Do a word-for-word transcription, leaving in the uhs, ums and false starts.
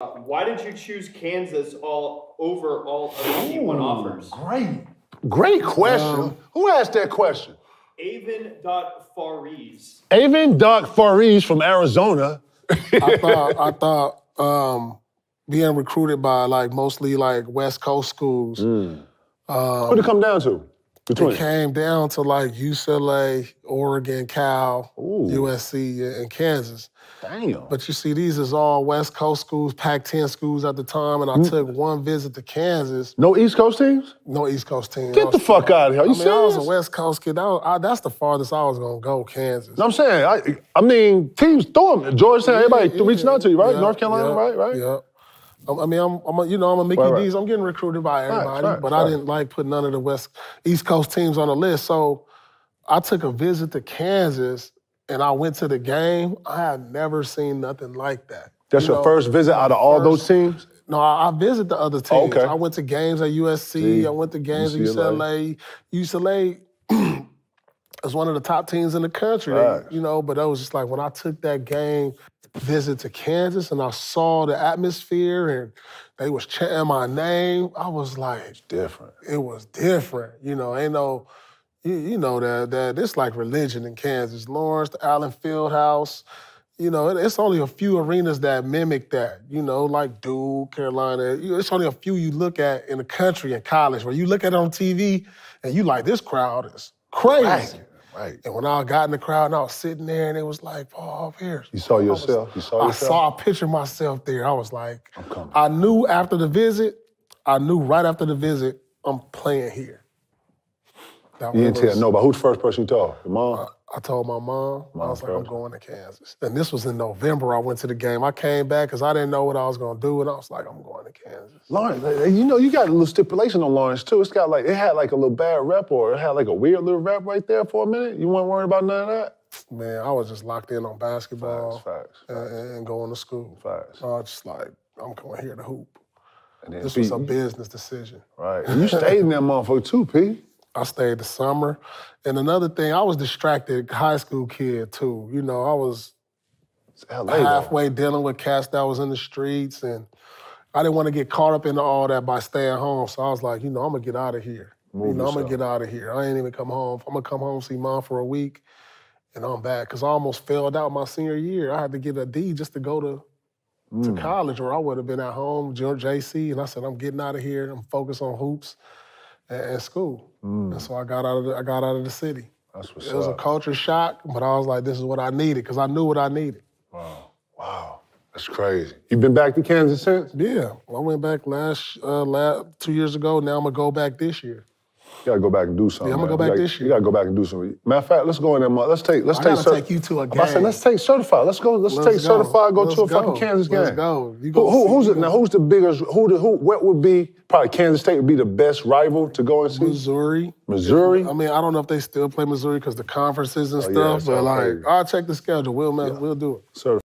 Why did you choose Kansas all over all other D one offers? Great. Great question. Um, Who asked that question? Aven Farese. Aven Farese from Arizona. I thought, I thought um, being recruited by like mostly like West Coast schools. Mm. Um, Who'd it come down to? Between? It came down to like U C L A, Oregon, Cal, ooh, U S C, and Kansas. Damn. But you see, these is all West Coast schools, Pac ten schools at the time, and I mm. took one visit to Kansas. No East Coast teams? No East Coast teams. Get the fuck out of here. You I mean, serious? I was a West Coast kid. I was, I, that's the farthest I was going to go, Kansas. No, I'm saying, I, I mean, teams throw them. Georgia, yeah, everybody yeah, reaching out to you, right? Yeah, North Carolina, yeah, right? Right? Yeah. I mean, I'm, I'm a, you know, I'm a Mickey right, D's. Right. I'm getting recruited by everybody, right, right, but right. I didn't like put none of the West East Coast teams on the list. So I took a visit to Kansas, and I went to the game. I had never seen nothing like that. That's you your know, first visit out of all first, those teams? No, I, I visited the other teams. Oh, okay. I went to games at U S C. Gee, I went to games U C L A. At U C L A. U C L A is one of the top teams in the country, right. They, you know, but I was just like, when I took that game visit to Kansas and I saw the atmosphere and they was chanting my name, I was like, it's different. It was different. You know, ain't no... You know that that it's like religion in Kansas. Lawrence, the Allen Fieldhouse. You know, it's only a few arenas that mimic that. You know, like Duke, Carolina. It's only a few you look at in the country in college where you look at it on T V and you like, this crowd is crazy. Right. Right. And when I got in the crowd and I was sitting there and it was like, Paul Pierce. You saw yourself? Was, you saw yourself? I saw a picture of myself there. I was like, I'm coming. I knew after the visit, I knew right after the visit, I'm playing here. You didn't tell nobody. Who's the first person you told? Your mom? I, I told my mom. mom I was like, first. I'm going to Kansas. And this was in November. I went to the game. I came back because I didn't know what I was going to do. And I was like, I'm going to Kansas. Lawrence, you know, you got a little stipulation on Lawrence, too. It's got like, it had like a little bad rep or it had like a weird little rep right there for a minute. You weren't worried about none of that? Man, I was just locked in on basketball. Facts, facts, and, facts. and going to school. Facts. I was just like, I'm going here to hoop. And this P, was a business decision. Right. And you stayed in that motherfucker, too, P. I stayed the summer. And another thing, I was distracted high school kid, too. You know, I was halfway dealing with cats that was in the streets, and I didn't want to get caught up into all that by staying home. So I was like, you know, I'm going to get out of here. You know, I'm going to get out of here. I ain't even come home. I'm going to come home, see mom for a week, and I'm back. Because I almost failed out my senior year. I had to get a D just to go to, mm. to college, or I would have been at home, J C, and I said, I'm getting out of here. I'm focused on hoops and school. Mm. And so I got out of the, I got out of the city. That's what's up. It was a culture shock, but I was like, this is what I needed, because I knew what I needed. Wow. Wow. That's crazy. You've been back to Kansas since? Yeah. Well, I went back last, uh, last two years ago. Now I'm going to go back this year. You got to go back and do something. Yeah, I'm going to go back gotta, this year. You got to go back and do something. Matter of fact, let's go in there. Let's take Let's I take, gotta take you to a game. I said, let's take Certified. Let's go. Let's, let's take go. Certified, go let's to a go. fucking Kansas let's game. Let's go. You go who, who, who's it, now, who's the biggest, who, the, who, what would be, probably Kansas State would be the best rival to go and see? Missouri. Missouri? I mean, I don't know if they still play Missouri because the conferences and oh, stuff, yeah, but like, I'll check the schedule. We'll, yeah. we'll do it. Certified.